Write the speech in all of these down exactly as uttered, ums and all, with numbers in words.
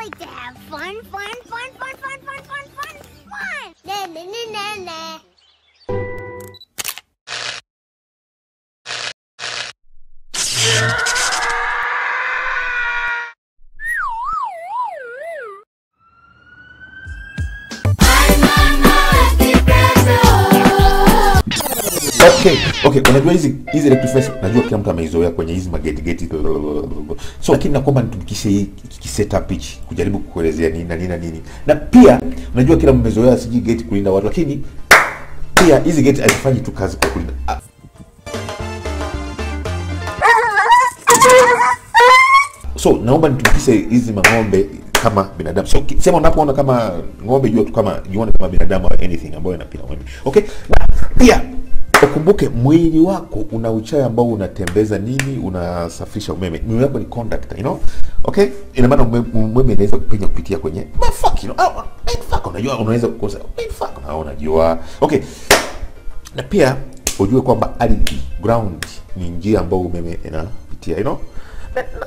like to have fun, fun, fun, fun, fun, fun, fun, fun, fun. Na, na, na, na, na. Okay, okay, unajua hizi hizi electric fences najua kila mtu ameizoea kwenye hizi mageti geti. So lakini naomba nitumkishe hii setup hichi kujaribu kukuelezea nini na nini na nini. Na pia unajua kila mmezoea siji geti kulinda watu, lakini pia hizi geti hazifanyi tu kazi kwa kulinda. So naomba nitumkishe hizi mang'ombe kama binadamu. So sema unapoona kama ng'ombe jua tu kama jione kama binadamu or anything ambayo inapita. Okay? Na pia kumbuke mwili wako una uchawi ambao unatembeza nini, unasafisha umeme. Mwili wako ni conductor, you know? Okay? Ina maana umeme inaweza kupenya kupitia kwenye man fuck, you know. Oh, man fuck, unajua unaweza kukosa. Man fuck, na unajua. Okay. Na pia ujue kwamba ardhi, ground ni njia ambayo umeme inapitia, you know? Na, na,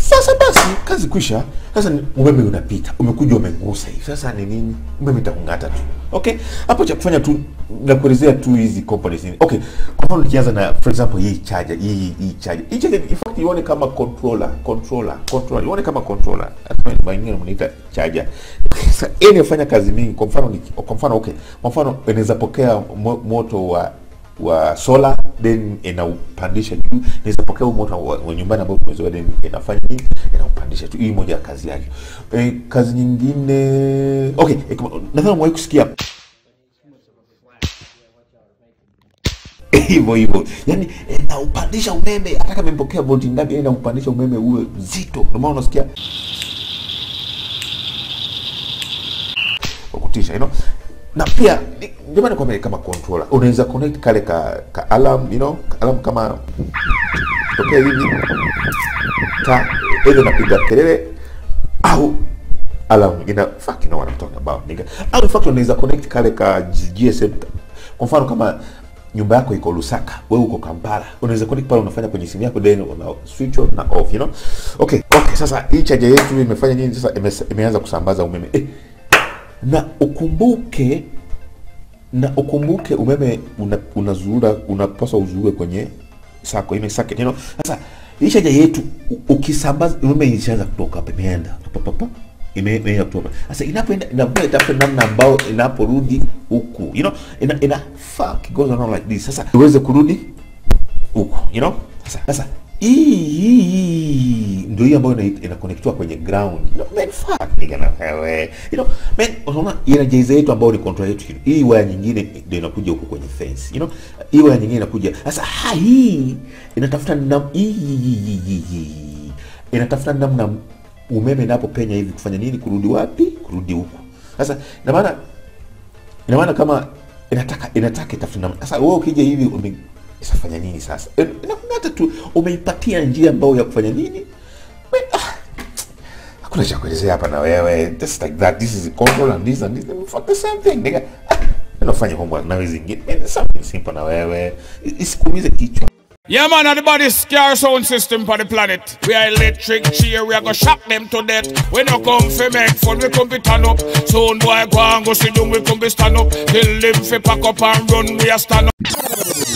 sasa basi kazi kwisha. Sasa umeme unapita, umekuja umegusa hivi. Sasa ni nini? Umeme itakungata tu. Okay? Hapo cha kufanya tu na kuelezea tu hizi components nini. Okay. Kwa mfano tukianza na for example hii charger, hii hii charger. Hii charger in fact ione kama controller, controller, controller. Ione kama controller. Hata wengine wanaita charger. Sasa inafanya kazi mingi. Kwa mfano kwa mfano okay. Kwa mfano inaweza pokea moto wa wa solar, then inaupandisha juu. Naweza pokea moto wa nyumbani ambao tumezoea, then inafanya nini? Inaupandisha tu. Hii moja ya kazi yake. E, kazi nyingine okay, e, nadhani mwahi kusikia hivyo hivyo. Yaani inaupandisha umeme hata kama imepokea volti ngapi, inaupandisha umeme uwe mzito. Ndio maana unasikia kukutisha, you know? Na pia jamani kwa kama controller unaweza connect kale ka, ka alarm, you know, ka alarm kama tokea hivi ta hizo napiga kelele au alarm ina fuck, you know what I'm talking about nigga. Au fact unaweza connect kale ka G S M. Kwa mfano kama nyumba yako iko Lusaka, wewe uko Kampala, unaweza connect pale, unafanya kwenye simu yako then una switch on na off, you know. Okay, okay, sasa hii charger yetu imefanya nini? Sasa imeanza kusambaza umeme. Eh, na ukumbuke na ukumbuke umeme unazurura, unapaswa uzurure kwenye sako ime socket, you know. Sasa isha yetu ukisambaza umeme inaanza kutoka hapa, imeenda papapa, imeenda kutoka. Sasa inapoenda inakuwa itafuta namna ambao inaporudi huku, you know, ina, ina fuck goes around like this. Sasa uweze kurudi huku, you know. Sasa sasa hii ndio hiyo ambayo inaconnectwa kwenye ground. No, man fuck nigga na wewe. You know, man unaona ile jaiza yetu ambayo ni control yetu. Hii waya nyingine ndio inakuja huko kwenye fence. You know, hii waya nyingine inakuja. Sasa hii inatafuta namna hii inatafuta namna umeme unapopenya hivi kufanya nini, kurudi wapi? Kurudi huko. Sasa na maana ina maana kama inataka inataka itafuta namna. Sasa wewe ukija hivi ume safanya nini sasa? Unakuta tu umeipatia njia ambayo ya kufanya nini? Hakuna cha kuelezea hapa na wewe. Just like that, this is a control and this and this. Fuck the same thing, nigga. Unafanya homework na hizi nyingine. Something simple na wewe. Isikuumize kichwa. Yeah man, everybody's scared sound system for the planet. We are electric cheer, we are gonna shock them to death. We no come for make fun, we come be turn up. Soon boy go and go sit down, we come be stand up. Till them fi pack up and run, we are stand up.